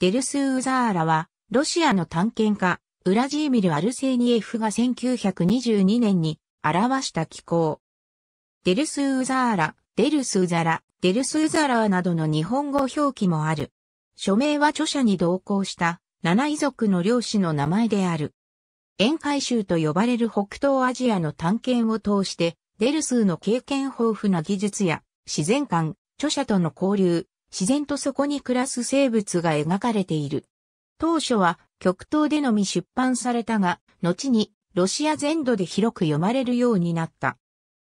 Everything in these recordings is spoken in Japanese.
デルス・ウザーラは、ロシアの探検家、ウラジーミル・アルセーニエフが1922年に表した紀行。デルス・ウザーラ、デルス・ウザラ、デルス・ウザラーなどの日本語表記もある。署名は著者に同行した7遺族の領主の名前である。沿海州と呼ばれる北東アジアの探検を通して、デルスーの経験豊富な技術や自然観、著者との交流、自然とそこに暮らす生物が描かれている。当初は極東でのみ出版されたが、後にロシア全土で広く読まれるようになった。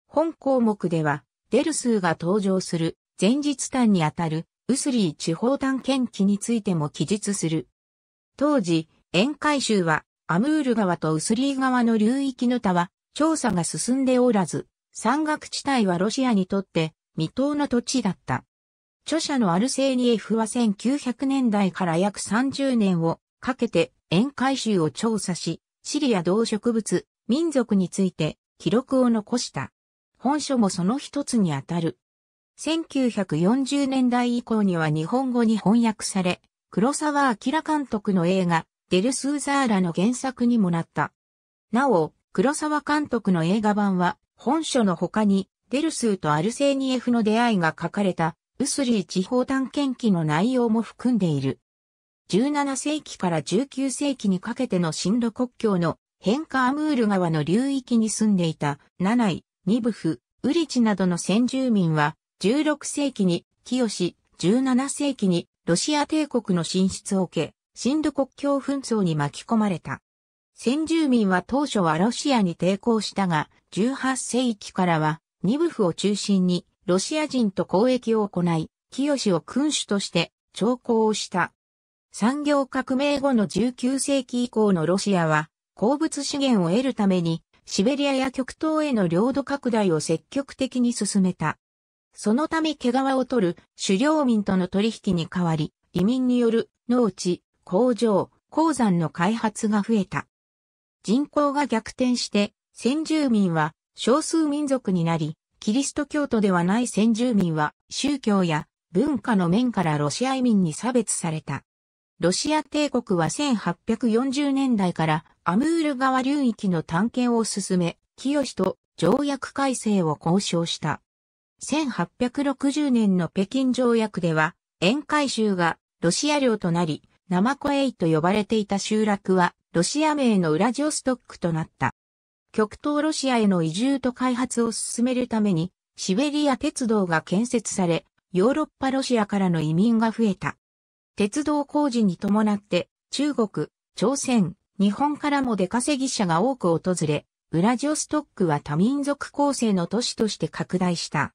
本項目では、デルスーが登場する前日譚にあたるウスリー地方探検記についても記述する。当時、沿海州はアムール川とウスリー川の流域の他は調査が進んでおらず、山岳地帯はロシアにとって未踏の土地だった。著者のアルセーニエフは1900年代から約30年をかけて沿海州を調査し、地理や動植物、民族について記録を残した。本書もその一つにあたる。1940年代以降には日本語に翻訳され、黒澤明監督の映画、デルス・ウザーラの原作にもなった。なお、黒澤監督の映画版は、本書の他に、デルスーとアルセーニエフの出会いが書かれた、ウスリー地方探検記の内容も含んでいる。17世紀から19世紀にかけての親ロ国境の変化アムール川の流域に住んでいた、ナナイ、ニブフ、ウリチなどの先住民は、16世紀に寄与し、17世紀にロシア帝国の進出を受け、親ロ国境紛争に巻き込まれた。先住民は当初はロシアに抵抗したが、18世紀からはニブフを中心にロシア人と交易を行い、キヨシを君主として朝貢をした。産業革命後の19世紀以降のロシアは、鉱物資源を得るためにシベリアや極東への領土拡大を積極的に進めた。そのため毛皮を取る狩猟民との取引に代わり、移民による農地、工場、鉱山の開発が増えた。人口が逆転して、先住民は少数民族になり、キリスト教徒ではない先住民は宗教や文化の面からロシア移民に差別された。ロシア帝国は1840年代からアムール川流域の探検を進め、キヨシと条約改正を交渉した。1860年の北京条約では、沿海州がロシア領となり、ナマコエイと呼ばれていた集落は、ロシア名のウラジオストックとなった。極東ロシアへの移住と開発を進めるために、シベリア鉄道が建設され、ヨーロッパロシアからの移民が増えた。鉄道工事に伴って、中国、朝鮮、日本からも出稼ぎ者が多く訪れ、ウラジオストックは多民族構成の都市として拡大した。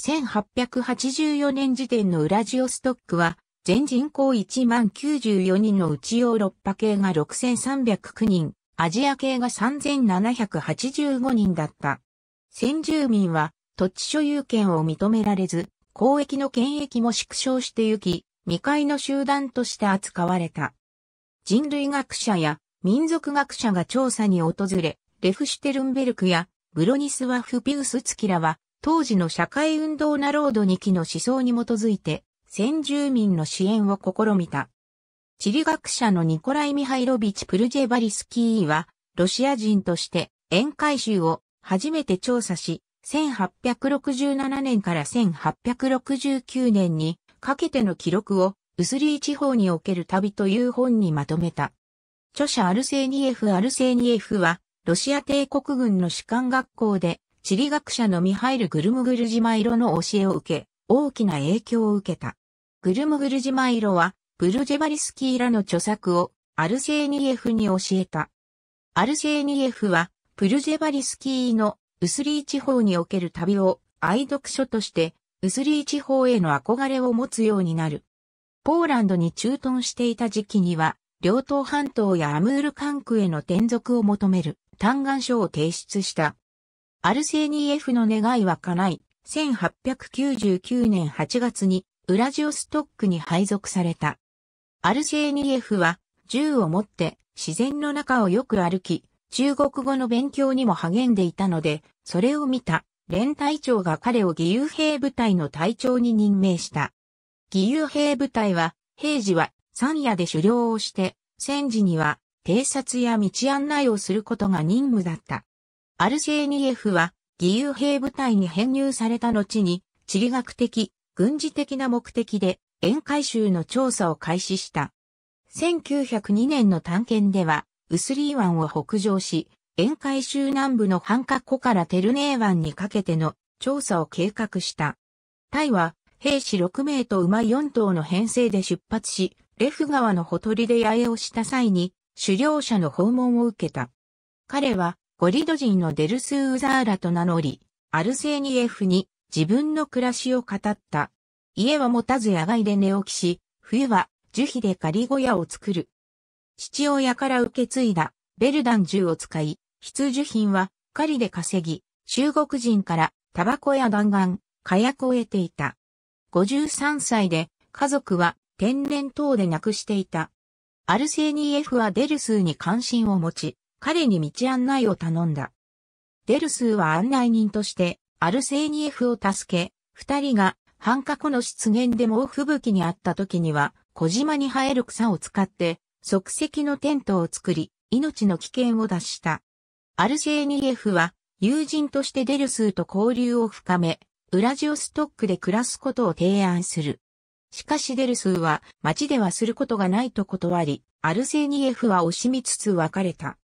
1884年時点のウラジオストックは、全人口1,094人のうちヨーロッパ系が6,309人、アジア系が3,785人だった。先住民は土地所有権を認められず、交易の権益も縮小してゆき、未開の集団として扱われた。人類学者や民族学者が調査に訪れ、レフシュテルンベルクやブロニスワフ・ピウスツキらは、当時の社会運動なロード2期の思想に基づいて、先住民の支援を試みた。地理学者のニコライ・ミハイロビチ・プルジェバリスキーは、ロシア人として沿海州を初めて調査し、1867年から1869年にかけての記録をウスリー地方における旅という本にまとめた。著者アルセーニエフは、ロシア帝国軍の士官学校で地理学者のミハイル・グルムグルジマイロの教えを受け、大きな影響を受けた。グルムグルジマイロは、プルジェバリスキーらの著作をアルセーニエフに教えた。アルセーニエフは、プルジェバリスキーのウスリー地方における旅を愛読書として、ウスリー地方への憧れを持つようになる。ポーランドに駐屯していた時期には、両党半島やアムール管区への転属を求める嘆願書を提出した。アルセーニエフの願いは叶い、1899年8月にウラジオストックに配属された。アルセーニエフは銃を持って自然の中をよく歩き、中国語の勉強にも励んでいたので、それを見た連隊長が彼を義勇兵部隊の隊長に任命した。義勇兵部隊は平時は山野で狩猟をして、戦時には偵察や道案内をすることが任務だった。アルセーニエフは義勇兵部隊に編入された後に、地理学的、軍事的な目的で沿海州の調査を開始した。1902年の探検では、ウスリー湾を北上し、沿海州南部のハンカ湖からテルネー湾にかけての調査を計画した。隊は兵士6名と馬4頭の編成で出発し、レフ川のほとりで野営をした際に狩猟者の訪問を受けた。彼はゴリド人のデルスー・ウザーラと名乗り、アルセーニエフに自分の暮らしを語った。家は持たず野外で寝起きし、冬は樹皮で仮小屋を作る。父親から受け継いだベルダン銃を使い、必需品は狩りで稼ぎ、中国人からタバコや弾丸、火薬を得ていた。53歳で家族は天然痘で亡くしていた。アルセーニエフはデルスーに関心を持ち、彼に道案内を頼んだ。デルスーは案内人としてアルセーニエフを助け、二人がハンカ湖の湿原で猛吹雪にあった時には、小島に生える草を使って即席のテントを作り、命の危険を脱した。アルセーニエフは友人としてデルスーと交流を深め、ウラジオストックで暮らすことを提案する。しかしデルスーは町ではすることがないと断り、アルセーニエフは惜しみつつ別れた。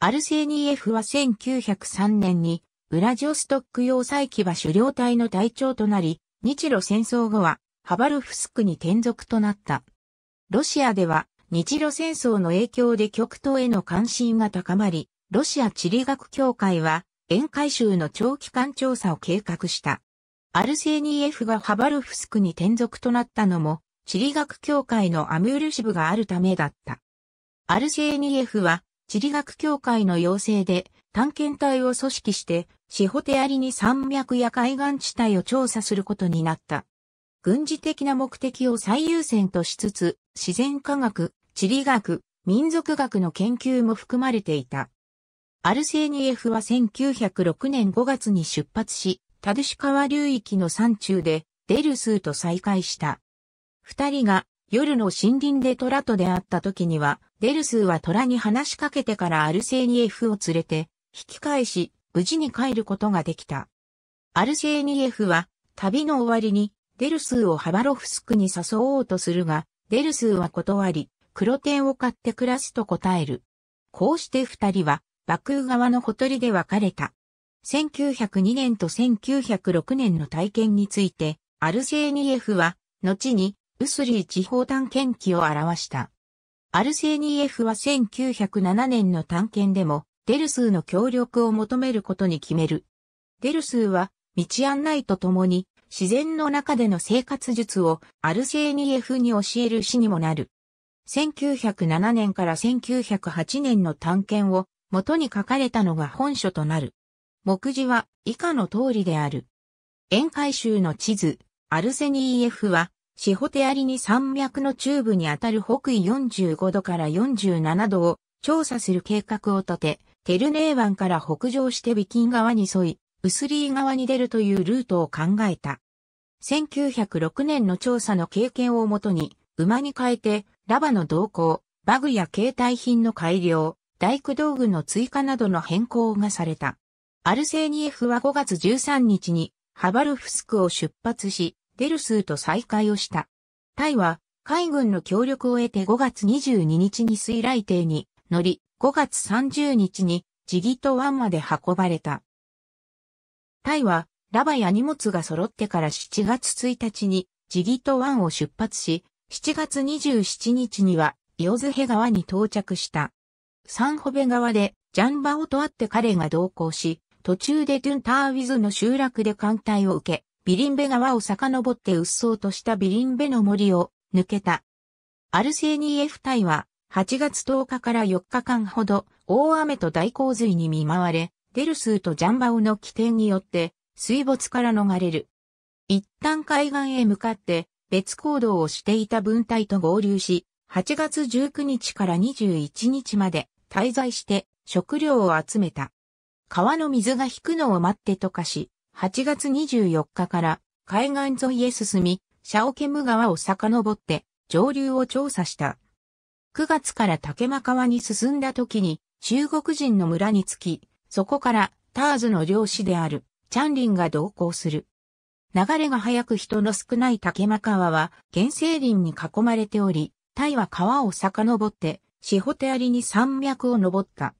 アルセーニエフは1903年にウラジオストック要塞騎馬狩猟隊の隊長となり、日露戦争後はハバルフスクに転属となった。ロシアでは日露戦争の影響で極東への関心が高まり、ロシア地理学協会は沿海州の長期間調査を計画した。アルセーニエフがハバルフスクに転属となったのも地理学協会のアムール支部があるためだった。アルセーニエフは地理学協会の要請で探検隊を組織してシホテアリに山脈や海岸地帯を調査することになった。軍事的な目的を最優先としつつ自然科学、地理学、民族学の研究も含まれていた。アルセーニエフは1906年5月に出発し、タドゥシュ川流域の山中でデルスーと再会した。二人が夜の森林で虎と出会った時には、デルスーは虎に話しかけてからアルセーニエフを連れて、引き返し、無事に帰ることができた。アルセーニエフは旅の終わりにデルスーをハバロフスクに誘おうとするが、デルスーは断り、黒テンを買って暮らすと答える。こうして二人は、バクー川のほとりで別れた。1902年と1906年の体験について、アルセーニエフは、後に、ウスリー地方探検記を表した。アルセーニエフは1907年の探検でも、デルスーの協力を求めることに決める。デルスーは、道案内とともに、自然の中での生活術をアルセーニエフに教える師にもなる。1907年から1908年の探検を、元に書かれたのが本書となる。目次は以下の通りである。沿海州の地図、アルセニエフは、シホテアリに山脈の中部にあたる北緯45度から47度を調査する計画を立て、テルネー湾から北上してビキン川に沿い、ウスリー川に出るというルートを考えた。1906年の調査の経験をもとに、馬に変えて、ラバの動向、馬具や携帯品の改良、大工道具の追加などの変更がされた。アルセーニエフは5月13日にハバルフスクを出発し、デルスーと再会をした。隊は海軍の協力を得て5月22日に水雷艇に乗り、5月30日にジギト湾まで運ばれた。隊はラバや荷物が揃ってから7月1日にジギト湾を出発し、7月27日にはヨズヘ川に到着した。サンホベ川でジャンバオと会って彼が同行し、途中でトゥンターウィズの集落で艦隊を受け、ビリンベ川を遡って鬱蒼としたビリンベの森を抜けた。アルセーニエフ隊は8月10日から4日間ほど大雨と大洪水に見舞われ、デルスーとジャンバオの起点によって水没から逃れる。一旦海岸へ向かって別行動をしていた分隊と合流し、8月19日から21日まで、滞在して食料を集めた。川の水が引くのを待ってと化し、8月24日から海岸沿いへ進み、シャオケム川を遡って上流を調査した。9月から竹間川に進んだ時に中国人の村に着き、そこからターズの領主であるチャンリンが同行する。流れが速く人の少ない竹間川は原生林に囲まれており、隊は川を遡ってシホテアリに山脈を登った。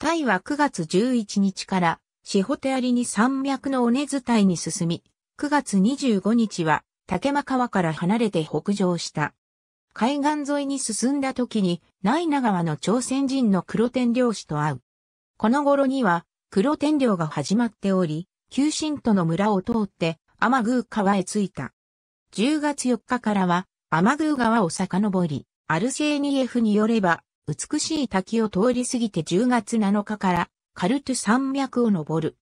隊は9月11日からシホテアリに山脈の尾根伝いに進み、9月25日は竹間川から離れて北上した。海岸沿いに進んだ時にナイナ川の朝鮮人の黒天領主と会う。この頃には黒天領が始まっており、旧新都の村を通って天宮川へ着いた。10月4日からは天宮川を遡り、アルセーニエフによれば美しい滝を通り過ぎて10月7日からカルトゥ山脈を登る。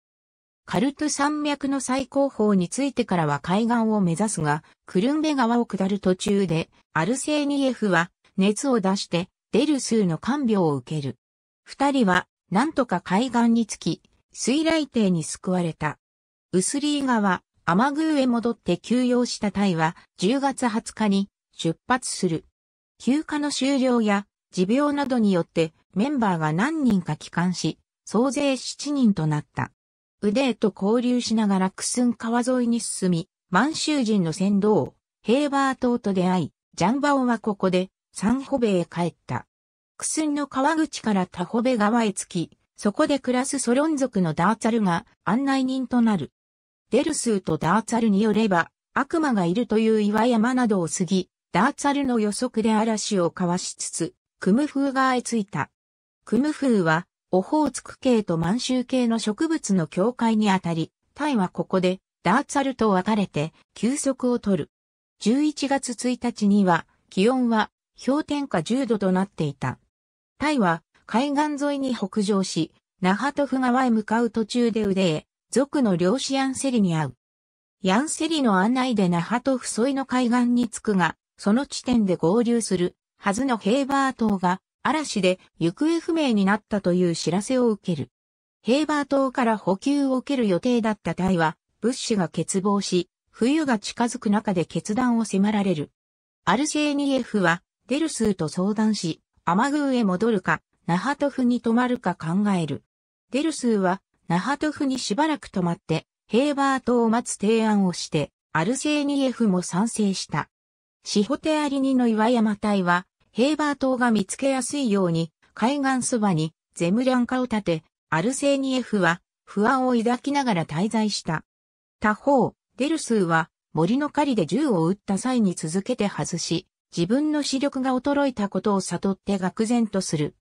カルトゥ山脈の最高峰についてからは海岸を目指すが、クルンベ川を下る途中でアルセーニエフは熱を出してデルスーの看病を受ける。二人はなんとか海岸に着き、水雷艇に救われた。ウスリー川、天宮へ戻って休養した隊は10月20日に出発する。休暇の終了や持病などによってメンバーが何人か帰還し、総勢7人となった。ウデーと交流しながらクスン川沿いに進み、満州人の船頭、ヘーバー島と出会い、ジャンバオはここでサンホベへ帰った。クスンの川口からタホベ川へ着き、そこで暮らすソロン族のダーツァルが案内人となる。デルスーとダーツァルによれば、悪魔がいるという岩山などを過ぎ、ダーツァルの予測で嵐を交わしつつ、クムフー川へ着いた。クムフーは、オホーツク系と満州系の植物の境界にあたり、タイはここでダーツァルと別れて休息を取る。11月1日には、気温は氷点下10度となっていた。タイは、海岸沿いに北上し、ナハトフ川へ向かう途中でウデー、族の領主ヤンセリに会う。ヤンセリの案内でナハトフ沿いの海岸に着くが、その地点で合流するはずのヘーバー島が嵐で行方不明になったという知らせを受ける。ヘーバー島から補給を受ける予定だった隊は、物資が欠乏し、冬が近づく中で決断を迫られる。アルセーニエフは、デルスーと相談し、天宮へ戻るか、ナハトフに泊まるか考える。デルスーは、ナハトフにしばらく泊まって、ヘーバー島を待つ提案をして、アルセーニエフも賛成した。シホテアリニの岩山隊は、ヘーバー島が見つけやすいように、海岸そばにゼムランカを建て、アルセーニエフは不安を抱きながら滞在した。他方、デルスーは森の狩りで銃を撃った際に続けて外し、自分の視力が衰えたことを悟って愕然とする。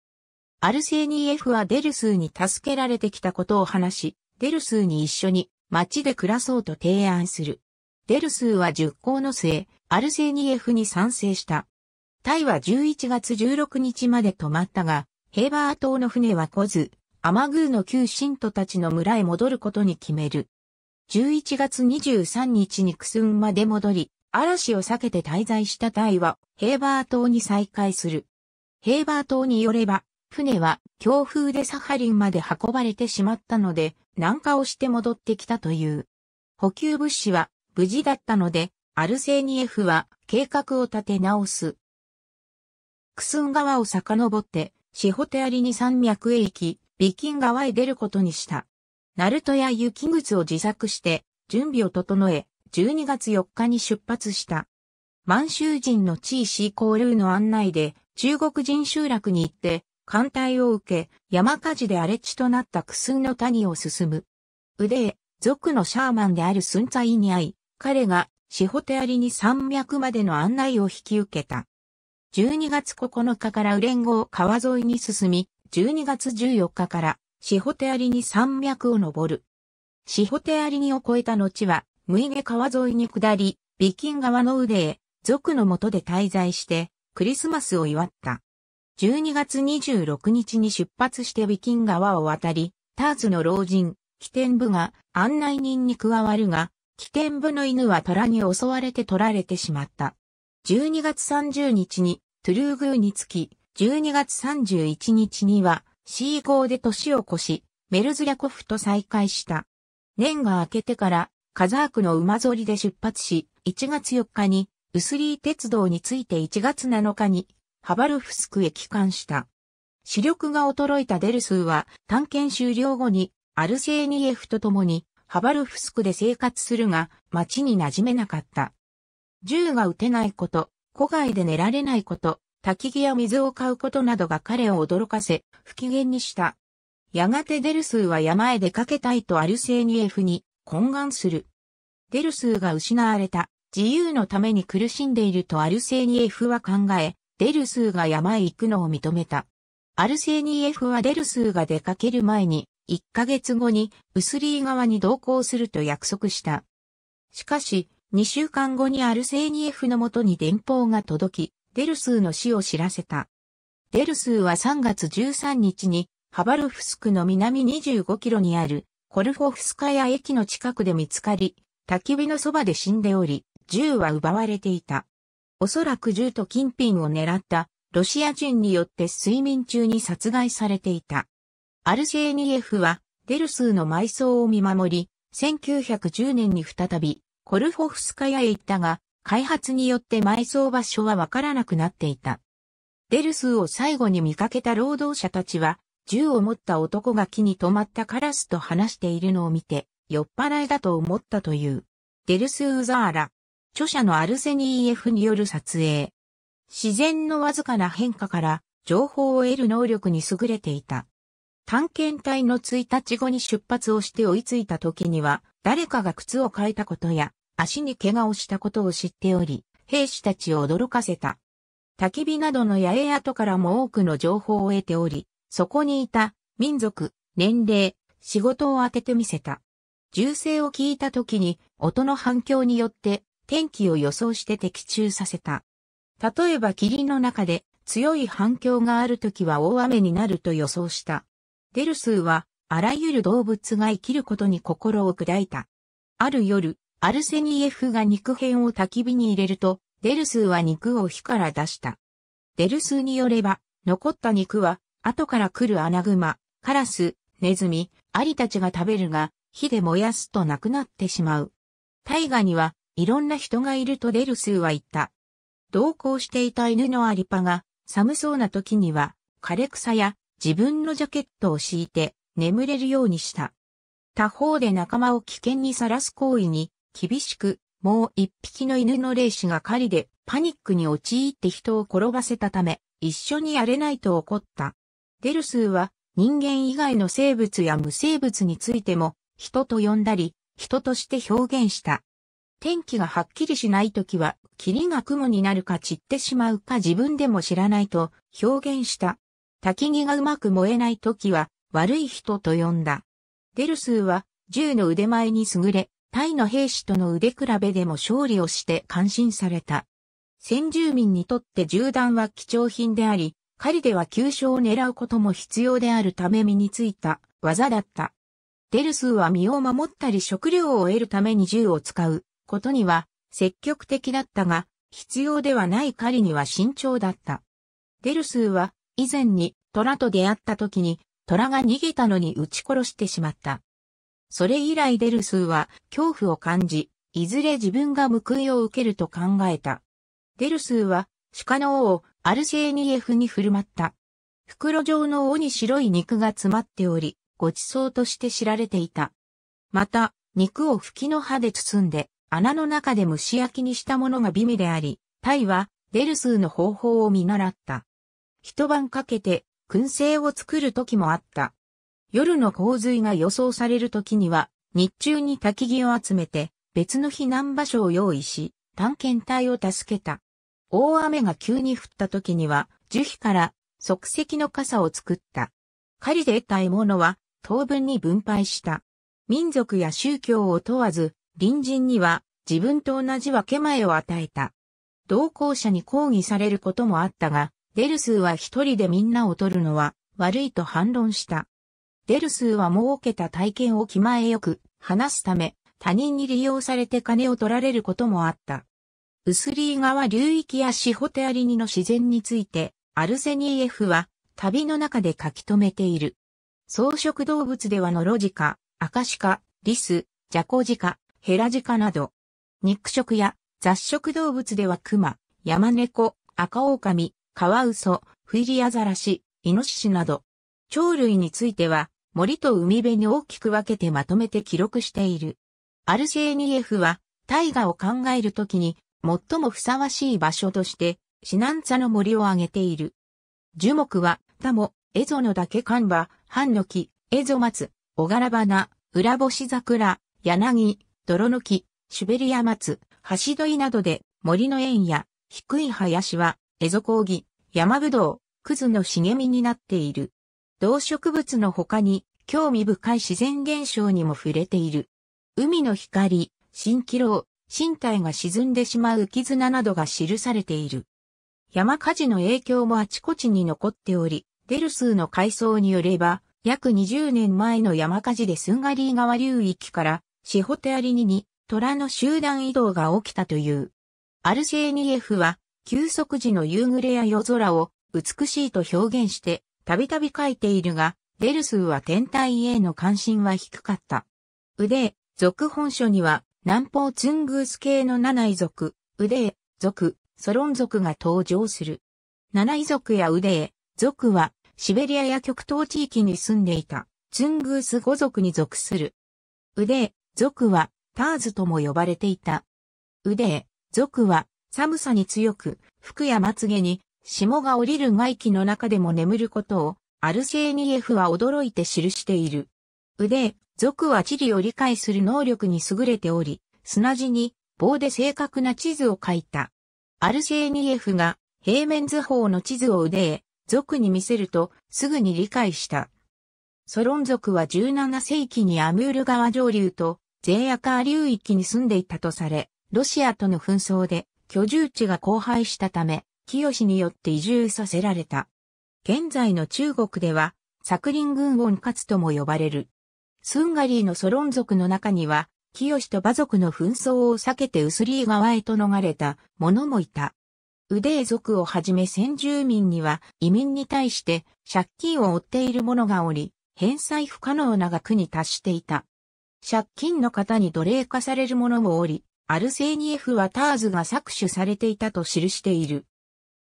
アルセーニエフはデルスーに助けられてきたことを話し、デルスーに一緒に町で暮らそうと提案する。デルスーは熟考の末、アルセーニエフに賛成した。タイは11月16日まで泊まったが、ヘーバー島の船は来ず、天宮の旧信徒たちの村へ戻ることに決める。11月23日にクスンまで戻り、嵐を避けて滞在したタイは、ヘーバー島に再会する。ヘーバー島によれば、船は強風でサハリンまで運ばれてしまったので、南下をして戻ってきたという。補給物資は無事だったので、アルセーニエフは計画を立て直す。クスン川を遡って、シホテアリニ山脈へ行き、ビキン川へ出ることにした。ナルトや雪靴を自作して、準備を整え、12月4日に出発した。満州人のチーシー・コールーの案内で、中国人集落に行って、艦隊を受け、山火事で荒れ地となったクスンの谷を進む。ウデー、族のシャーマンであるスンツァイに会い、彼がシホテアリに山脈までの案内を引き受けた。12月9日からウレン号川沿いに進み、12月14日からシホテアリに山脈を登る。シホテアリにを越えた後は、ムイゲ川沿いに下り、ビキン川のウデー、族の下で滞在して、クリスマスを祝った。12月26日に出発してビキン川を渡り、ターズの老人、キテンブが案内人に加わるが、キテンブの犬は虎に襲われて取られてしまった。12月30日にトゥルーグーに着き、12月31日にはシーゴーで年を越し、メルズヤコフと再会した。年が明けてからカザークの馬ぞりで出発し、1月4日にウスリー鉄道について1月7日にハバロフスクへ帰還した。視力が衰えたデルスーは探検終了後にアルセーニエフと共にハバロフスクで生活するが街に馴染めなかった。銃が撃てないこと、戸外で寝られないこと、焚き木や水を買うことなどが彼を驚かせ不機嫌にした。やがてデルスーは山へ出かけたいとアルセーニエフに懇願する。デルスーが失われた自由のために苦しんでいるとアルセーニエフは考え、デルスーが山へ行くのを認めた。アルセーニエフはデルスーが出かける前に、1ヶ月後にウスリー川に同行すると約束した。しかし、2週間後にアルセーニエフのもとに電報が届き、デルスーの死を知らせた。デルスーは3月13日に、ハバロフスクの南25キロにある、コルフォフスカヤ駅の近くで見つかり、焚き火のそばで死んでおり、銃は奪われていた。おそらく銃と金品を狙った、ロシア人によって睡眠中に殺害されていた。アルセーニエフはデルスーの埋葬を見守り、1910年に再びコルフォフスカヤへ行ったが、開発によって埋葬場所はわからなくなっていた。デルスーを最後に見かけた労働者たちは、銃を持った男が木に止まったカラスと話しているのを見て、酔っ払いだと思ったという。デルスー・ウザーラ。著者のアルセニーエフによる撮影。自然のわずかな変化から情報を得る能力に優れていた。探検隊の1日後に出発をして追いついた時には誰かが靴を変えたことや足に怪我をしたことを知っており、兵士たちを驚かせた。焚き火などの野営跡からも多くの情報を得ており、そこにいた民族、年齢、仕事を当ててみせた。銃声を聞いた時に音の反響によって天気を予想して的中させた。例えば霧の中で強い反響があるときは大雨になると予想した。デルスーはあらゆる動物が生きることに心を砕いた。ある夜、アルセニエフが肉片を焚き火に入れると、デルスーは肉を火から出した。デルスーによれば、残った肉は後から来るアナグマ、カラス、ネズミ、アリたちが食べるが、火で燃やすとなくなってしまう。大河にはいろんな人がいるとデルスーは言った。同行していた犬のアリパが寒そうな時には枯れ草や自分のジャケットを敷いて眠れるようにした。他方で仲間を危険にさらす行為に厳しくもう一匹の犬の霊視が狩りでパニックに陥って人を転ばせたため一緒にやれないと怒った。デルスーは人間以外の生物や無生物についても人と呼んだり人として表現した。天気がはっきりしないときは霧が雲になるか散ってしまうか自分でも知らないと表現した。焚き木がうまく燃えないときは悪い人と呼んだ。デルスーは銃の腕前に優れ、タイの兵士との腕比べでも勝利をして感心された。先住民にとって銃弾は貴重品であり、狩りでは急所を狙うことも必要であるため身についた技だった。デルスーは身を守ったり食料を得るために銃を使うことには、積極的だったが、必要ではない狩りには慎重だった。デルスーは、以前に虎と出会った時に、虎が逃げたのに撃ち殺してしまった。それ以来デルスーは、恐怖を感じ、いずれ自分が報いを受けると考えた。デルスーは、鹿の尾をアルセーニエフに振る舞った。袋状の尾に白い肉が詰まっており、ご馳走として知られていた。また、肉を吹きの葉で包んで、穴の中で蒸し焼きにしたものが美味であり、タイはデルスーの方法を見習った。一晩かけて燻製を作る時もあった。夜の洪水が予想される時には、日中に焚き木を集めて別の避難場所を用意し、探検隊を助けた。大雨が急に降った時には、樹皮から即席の傘を作った。狩りで得た獲物は等分に分配した。民族や宗教を問わず、隣人には自分と同じ分け前を与えた。同行者に抗議されることもあったが、デルスーは一人でみんなを取るのは悪いと反論した。デルスーは儲けた体験を気前よく話すため、他人に利用されて金を取られることもあった。ウスリー川流域やシホテアリニの自然について、アルセニーエフは旅の中で書き留めている。草食動物ではノロジカ、アカシカ、リス、ジャコジカ、ヘラジカなど、肉食や雑食動物ではクマ、ヤマネコ、赤狼、カワウソ、フイリアザラシ、イノシシなど。鳥類については森と海辺に大きく分けてまとめて記録している。アルセーニエフは大河を考えるときに最もふさわしい場所としてシナンツァの森を挙げている。樹木はタモ、エゾノダケカンバ、ハンノキ、エゾマツ、オガラバナ、ウラボシザクラ、ヤナギ、ドロノキ、シベリアマツ、ハシドイなどで森の縁や低い林はエゾコウギ、山ぶどう、クズの茂みになっている。動植物の他に興味深い自然現象にも触れている。海の光、蜃気楼、身体が沈んでしまう浮き綱などが記されている。山火事の影響もあちこちに残っており、デルスーの回想によれば、約20年前の山火事でスンガリー川流域からシホテアリニに虎の集団移動が起きたという。アルセーニエフは休息時の夕暮れや夜空を美しいと表現してたびたび書いているが、デルスーは天体への関心は低かった。腕へ族本書には南方ツングース系のナナイ族、腕へ族、ソロン族が登場する。ナナイ族や腕へ族はシベリアや極東地域に住んでいたツングース語族に属する。腕へ族はターズとも呼ばれていた。腕へ族は寒さに強く、服やまつげに霜が降りる外気の中でも眠ることをアルセーニエフは驚いて記している。腕へ族は地理を理解する能力に優れており、砂地に棒で正確な地図を描いた。アルセーニエフが平面図法の地図を腕へ族に見せるとすぐに理解した。ソロン族は17世紀にアムール川上流とゼーアカー流域に住んでいたとされ、ロシアとの紛争で居住地が荒廃したため、清によって移住させられた。現在の中国では、作林郡温活とも呼ばれる。スンガリーのソロン族の中には、清と馬族の紛争を避けてウスリー川へと逃れた者もいた。腕へ族をはじめ先住民には移民に対して借金を負っている者がおり、返済不可能な額に達していた。借金の方に奴隷化される者もおり、アルセーニエフはターズが搾取されていたと記している。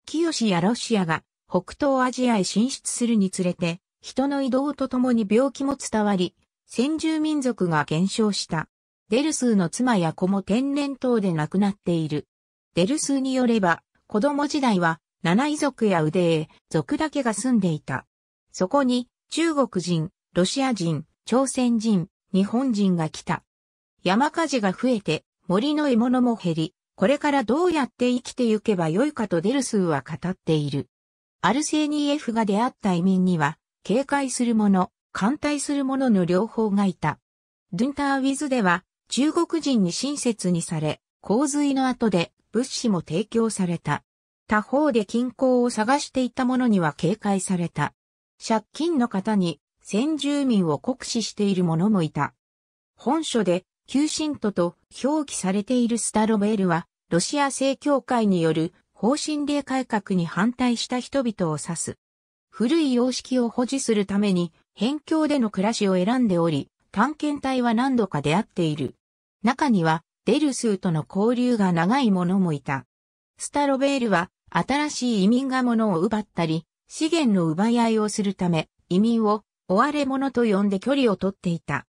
清やロシアが北東アジアへ進出するにつれて、人の移動とともに病気も伝わり、先住民族が減少した。デルスーの妻や子も天然痘で亡くなっている。デルスーによれば、子供時代はナナイ族や腕へ族だけが住んでいた。そこに中国人、ロシア人、朝鮮人、日本人が来た。山火事が増えて森の獲物も減り、これからどうやって生きてゆけばよいかとデルスーは語っている。アルセーニエフが出会った移民には、警戒する者、歓待する者の両方がいた。ドゥンターウィズでは、中国人に親切にされ、洪水の後で物資も提供された。他方で金鉱を探していた者には警戒された。借金の方に先住民を酷使している者もいた。本書で、旧信徒と表記されているスタロベールは、ロシア正教会による方針令改革に反対した人々を指す。古い様式を保持するために、辺境での暮らしを選んでおり、探検隊は何度か出会っている。中には、デルスーとの交流が長い者もいた。スタロベールは、新しい移民が物を奪ったり、資源の奪い合いをするため、移民を追われ者と呼んで距離を取っていた。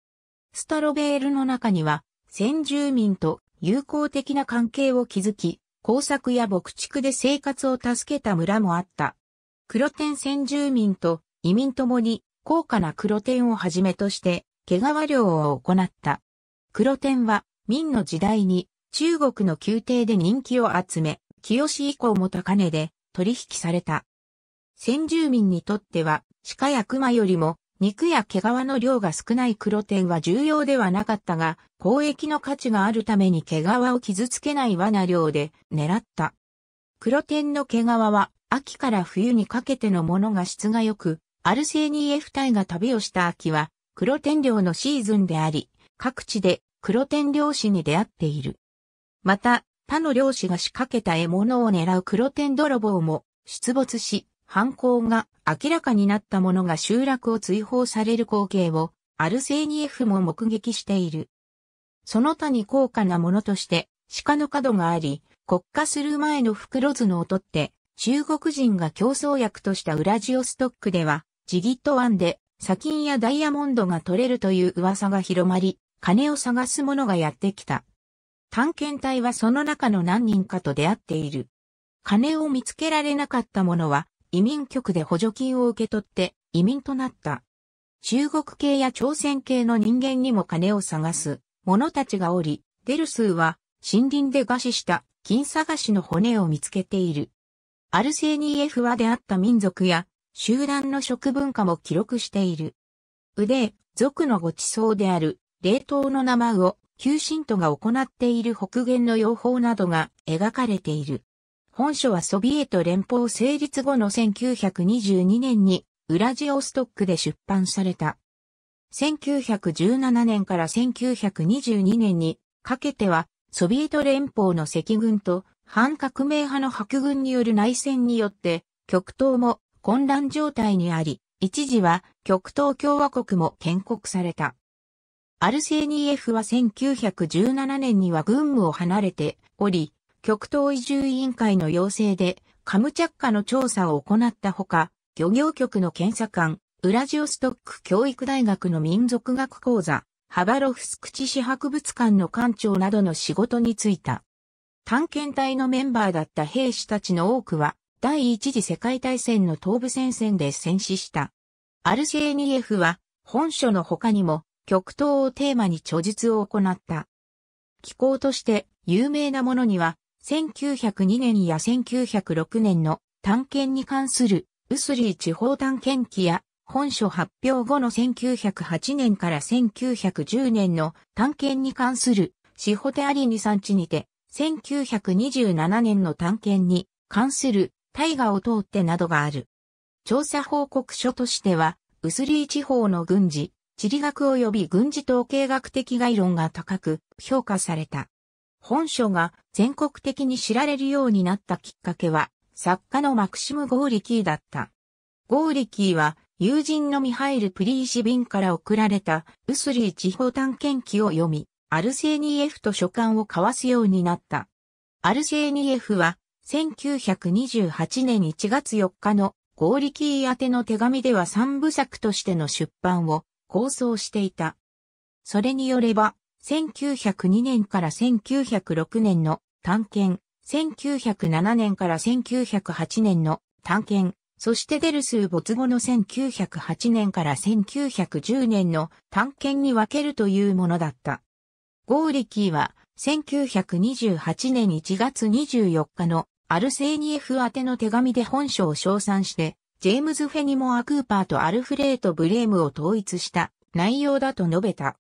スタロベールの中には、先住民と友好的な関係を築き、耕作や牧畜で生活を助けた村もあった。黒天先住民と移民ともに高価な黒天をはじめとして毛皮猟を行った。黒天は明の時代に中国の宮廷で人気を集め、清以降も高値で取引された。先住民にとっては鹿や熊よりも肉や毛皮の量が少ない黒天は重要ではなかったが、交易の価値があるために毛皮を傷つけない罠猟で狙った。黒天の毛皮は秋から冬にかけてのものが質が良く、アルセーニエフ隊が旅をした秋は黒天猟のシーズンであり、各地で黒天猟師に出会っている。また、他の猟師が仕掛けた獲物を狙う黒天泥棒も出没し、犯行が明らかになった者が集落を追放される光景をアルセーニエフも目撃している。その他に高価なものとして鹿の角があり、国家する前の袋角を取って、中国人が競争薬としたウラジオストックでは、ジギット湾で砂金やダイヤモンドが取れるという噂が広まり、金を探す者がやってきた。探検隊はその中の何人かと出会っている。金を見つけられなかった者は、移民局で補助金を受け取って移民となった。中国系や朝鮮系の人間にも金を探す者たちがおり、デルスーは森林で餓死した金探しの骨を見つけている。アルセーニエフは出会った民族や集団の食文化も記録している。腕、族のご馳走である冷凍の生魚を旧信徒が行っている北限の養蜂などが描かれている。本書はソビエト連邦成立後の1922年にウラジオストックで出版された。1917年から1922年にかけてはソビエト連邦の赤軍と反革命派の白軍による内戦によって極東も混乱状態にあり、一時は極東共和国も建国された。アルセーニエフは1917年には軍務を離れており、極東移住委員会の要請でカムチャッカの調査を行ったほか、漁業局の検査官、ウラジオストック教育大学の民族学講座、ハバロフスク地市博物館の館長などの仕事に就いた。探検隊のメンバーだった兵士たちの多くは、第一次世界大戦の東部戦線で戦死した。アルセーニエフは、本書の他にも、極東をテーマに著述を行った。寄稿として有名なものには、1902年や1906年の探検に関するウスリー地方探検記や本書発表後の1908年から1910年の探検に関するシホテアリニ山地にて1927年の探検に関する大河を通ってなどがある。調査報告書としてはウスリー地方の軍事、地理学及び軍事統計学的概論が高く評価された。本書が全国的に知られるようになったきっかけは、作家のマクシム・ゴーリキーだった。ゴーリキーは、友人のミハイル・プリーシビンから送られたウスリー地方探検記を読み、アルセーニエフと書簡を交わすようになった。アルセーニエフは、1928年1月4日のゴーリキー宛ての手紙では3部作としての出版を構想していた。それによれば、1902年から1906年の探検、1907年から1908年の探検、そしてデルスー没後の1908年から1910年の探検に分けるというものだった。ゴーリキーは1928年1月24日のアルセーニエフ宛ての手紙で本書を称賛して、ジェームズ・フェニモア・クーパーとアルフレート・ブレームを統一した内容だと述べた。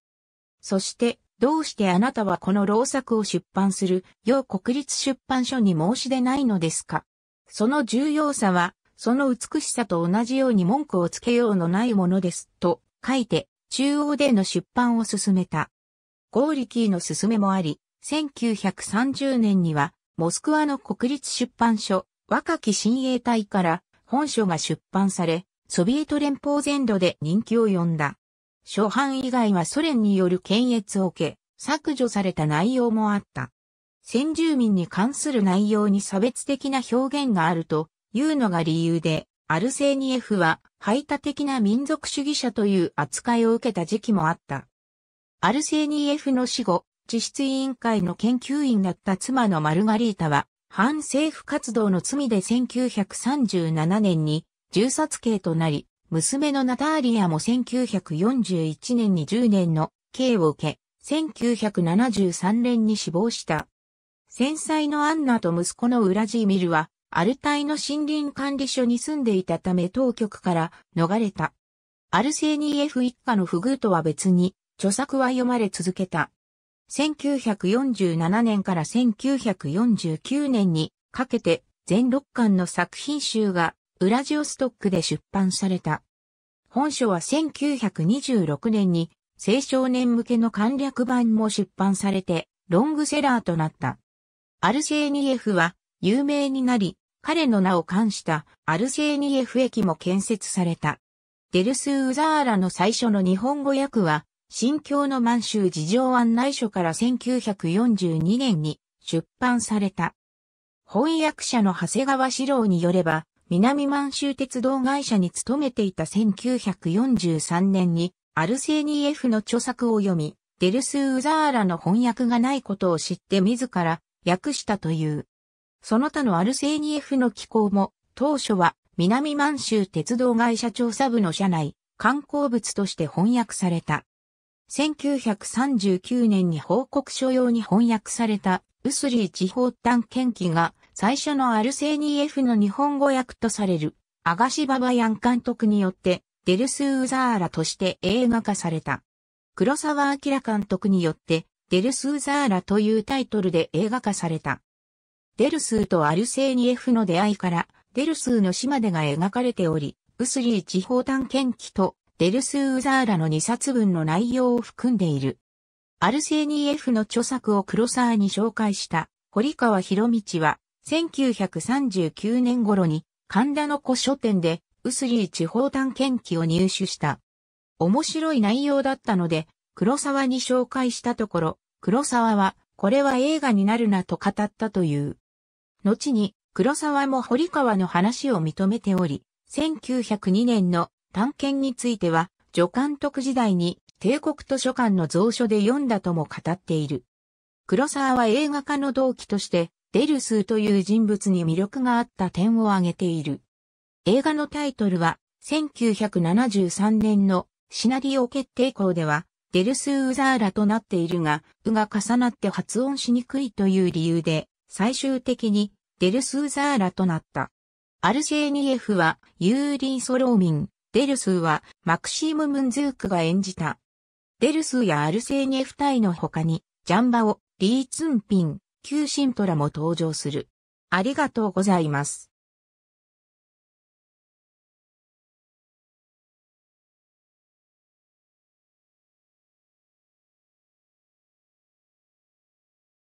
そして、どうしてあなたはこの老作を出版する洋国立出版社に申し出ないのですか。その重要さは、その美しさと同じように文句をつけようのないものです、と書いて、中央での出版を進めた。ゴーリキーの勧めもあり、1930年には、モスクワの国立出版所、若き親衛隊から本書が出版され、ソビエト連邦全土で人気を呼んだ。初版以外はソ連による検閲を受け、削除された内容もあった。先住民に関する内容に差別的な表現があるというのが理由で、アルセーニエフは排他的な民族主義者という扱いを受けた時期もあった。アルセーニエフの死後、地質委員会の研究員だった妻のマルガリータは、反政府活動の罪で1937年に銃殺刑となり、娘のナターリアも1941年に10年の刑を受け、1973年に死亡した。戦災のアンナと息子のウラジーミルは、アルタイの森林管理所に住んでいたため当局から逃れた。アルセーニエフ一家の不遇とは別に、著作は読まれ続けた。1947年から1949年にかけて、全6巻の作品集が、ウラジオストックで出版された。本書は1926年に青少年向けの簡略版も出版されてロングセラーとなった。アルセーニエフは有名になり、彼の名を冠したアルセーニエフ駅も建設された。デルスー・ウザーラの最初の日本語訳は、新京の満州事情案内書から1942年に出版された。翻訳者の長谷川史郎によれば、南満州鉄道会社に勤めていた1943年に、アルセーニエフの著作を読み、デルスー・ウザーラの翻訳がないことを知って自ら訳したという。その他のアルセーニエフの寄稿も、当初は南満州鉄道会社調査部の社内、刊行物として翻訳された。1939年に報告書用に翻訳された、ウスリー地方探検記が、最初のアルセーニエフの日本語訳とされる、アガシ・ババヤン監督によって、デルスー・ウザーラとして映画化された。黒澤明監督によって、デルスー・ウザーラというタイトルで映画化された。デルスーとアルセーニエフの出会いから、デルスーの死までが描かれており、ウスリー地方探検記とデルスー・ウザーラの2冊分の内容を含んでいる。アルセーニエフの著作を黒澤に紹介した堀川博道は、1939年頃に神田の古書店でウスリー地方探検記を入手した。面白い内容だったので、黒澤に紹介したところ、黒澤は、これは映画になるなと語ったという。後に、黒澤も堀川の話を認めており、1902年の探検については、助監督時代に帝国図書館の蔵書で読んだとも語っている。黒澤は映画化の動機として、デルスーという人物に魅力があった点を挙げている。映画のタイトルは、1973年のシナリオ決定稿では、デルスー・ウザーラとなっているが、ウが重なって発音しにくいという理由で、最終的にデルスー・ウザーラとなった。アルセーニエフはユーリー・ソローミン、デルスーはマクシーム・ムンズークが演じた。デルスーやアルセーニエフ隊の他に、ジャンバオ、リー・ツンピン、キュー・シントラも登場する。ありがとうございます。